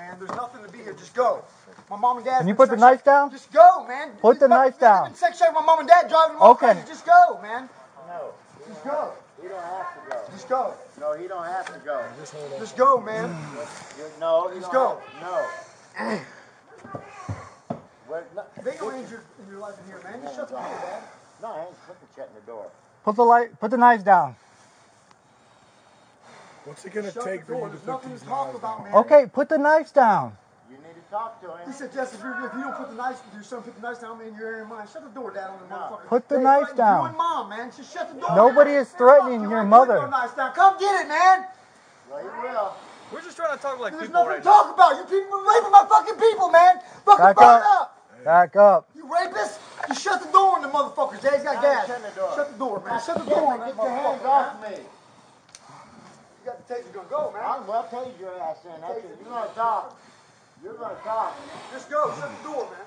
man. There's nothing to be here. Just go. My mom and dad. Can you put the knife down? Just go, man. Put the knife down. My mom and dad driving. Okay. Just go, man. No. Just go. He don't have to go. Just go. No, he don't have to go. Just go, man. No, just go. No. They arrange your life in here, man. Just shut the door, man. No, I ain't putting the shit in the door. Put the knife down. What's it gonna take for you to put these knives down? Okay, put the knives down. You need to talk to him. He said, Jess, if you don't put the knives down, in your area, mine. Shut the door down on the motherfucker. Put the knife down. You and mom, man. Just shut the door. Nobody is threatening your mother. Come get it, man. Well, you will. We're just trying to talk like people right now. There's nothing to talk about. You people are raping my fucking people, man. Fucking burn up. Back up. You rapists. You shut the door on the motherfuckers. Jay's got gas. Shut the door, man. Shut the door, man. Get your hands off me. You got the taser, you're going to go, man. I'm well taser your ass in. That's it. You're going to talk. You're going to talk. Just go. Shut the door, man.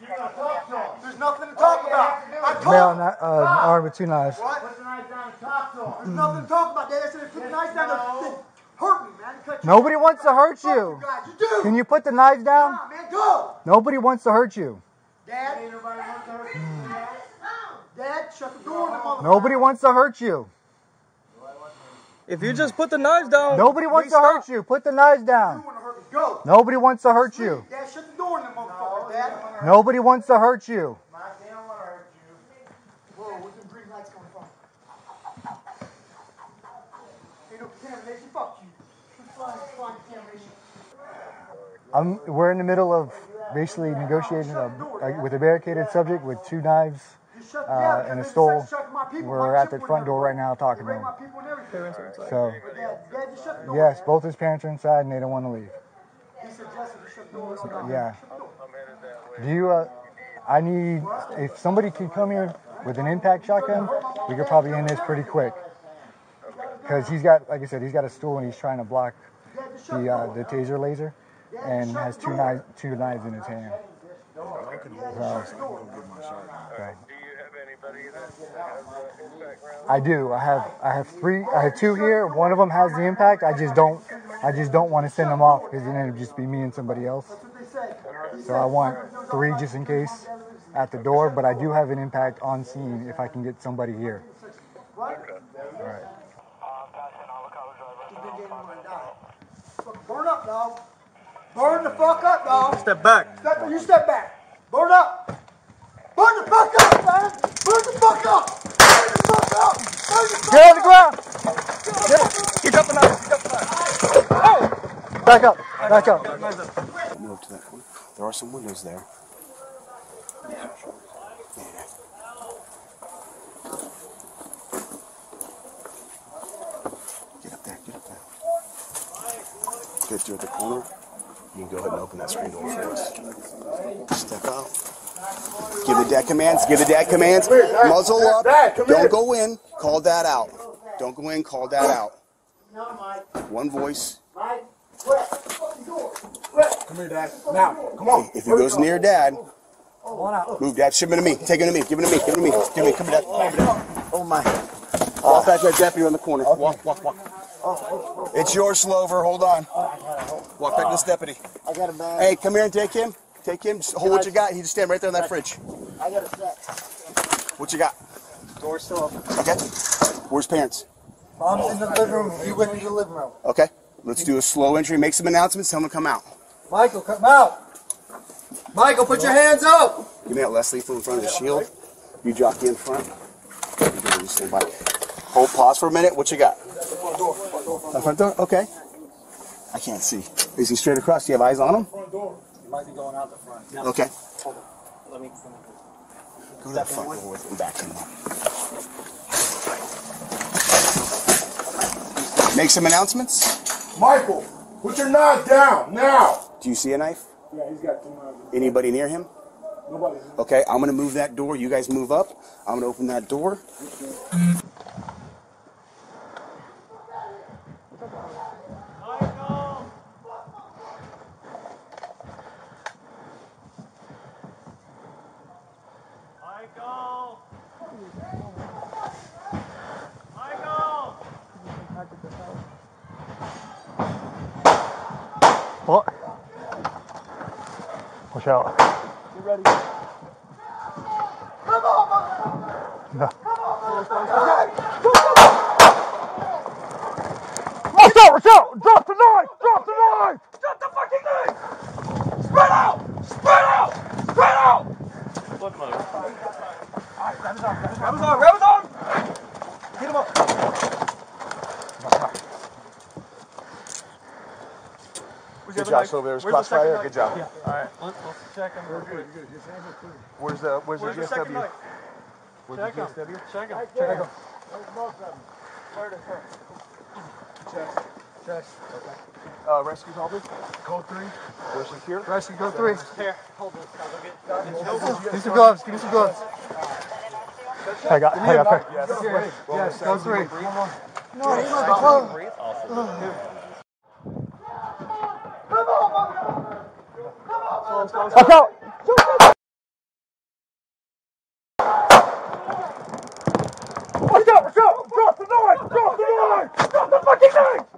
You're going to talk to him. There's nothing to talk about. I told him. Armed with two knives. What? Put the knife down and talk to him. There's nothing to talk about, Dad. I said, put the knife down and hurt me, man. Nobody wants to hurt you. You do. Can you put the knives down? Come on, man. Go. Nobody wants to hurt you. Dad? Ain't nobody wants to hurt you. Dad, shut the door on the motherfucker. Nobody wants to hurt you. If you just put the knives down, nobody wants to hurt you. Put the knives down. Go. Nobody wants to hurt you. Dad, shut the door in the motherfucker, Dad. Nobody wants to hurt you. Mike, they don't want to hurt you. Whoa, where's the green lights coming from? Ain't no contamination. Fuck you. We're in the middle of basically negotiating with a barricaded subject with two knives. And a stole. We're at the front door right now talking to him. So, yes, both his parents are inside and they don't want to leave. So, yeah. I need, if somebody could come here with an impact shotgun, we could probably end this pretty quick. Because he's got, like I said, he's got a stool and he's trying to block the taser laser and has two knives in his hand. I can hold this. I can go get my shotgun. Okay. I do. I have two here. One of them has the impact. I just don't want to send them off because then it'll just be me and somebody else. So I want three just in case at the door, but I do have an impact on scene if I can get somebody here. All right. Burn up, dog. Burn the fuck up, dog. Step back. You step back. Burn up. Burn the fuck up, man! Burn the fuck up! Burn the fuck up! Burn the fuck up! Get on the ground! Keep up and up! Keep up and up! Oh! Back up! Back up! Move to that one. There are some windows there. Yeah. Get up there! Get up there! Get through the corner. You can go ahead and open that screen door for us. Step out. Give the dad commands. Give the dad commands. Muzzle up. Don't go in. Call that out. Don't go in. Call that out. One voice. Come here, Dad. Now. Come on. If he goes near Dad, move, Dad. Ship him to me. Take him to me. Give him to me. Give him to me. Give me. Come here, Dad. Oh my. Walk back to that deputy on the corner. Walk. Walk. Walk. It's yours, Slover. Hold on. Walk back to this deputy. I got him. Hey, come here and take him. Take him, just hold what you got. He just stand right there in that fridge. I got a set. What you got? Door's still open. Okay. Where's parents? Mom's in the living room. He went into the living room. Okay. Let's do a slow entry. Make some announcements. Tell him to come out. Michael, come out. Michael, put your hands up. Give me that less lethal in front of the shield. You jockey in front. Hold, pause for a minute. What you got? Front door. Front door. Front door? Okay. I can't see. Is he straight across? Do you have eyes on him? Front door. Might be going out the front. No. Okay. Hold on. Let me go to the front door and back in. Make some announcements. Michael, put your knife down now. Do you see a knife? Yeah, he's got two knives. Anybody near him? Nobody. Okay, I'm gonna move that door. You guys move up. I'm gonna open that door. Okay. Michael! What? Watch out. Get ready. Come on, no. Come on, watch out! Drop the knife! Drop the knife! Drop the fucking knife! Spread out! Spread out! Spread out! What mode? Alright, grab his arm, grab his arm, grab his arm! Get him up! Good job, Sylvia. It was clutch right here. Good job. Yeah. Alright. Let's check him. We're good. We're good. Where's the GSW? Where's the GSW? Check him. Check him. There's both of them. Where is it? Chest. Chest. Okay. Rescue Halberd. Code 3. Where's he here? Rescue Code 3. Here. Hold this. Give me some gloves. Give me some gloves. I got her. Yes. Yes. Code 3. No, he might be close. Watch out! Watch out! Drop the knife! Drop the knife! Drop the fucking knife!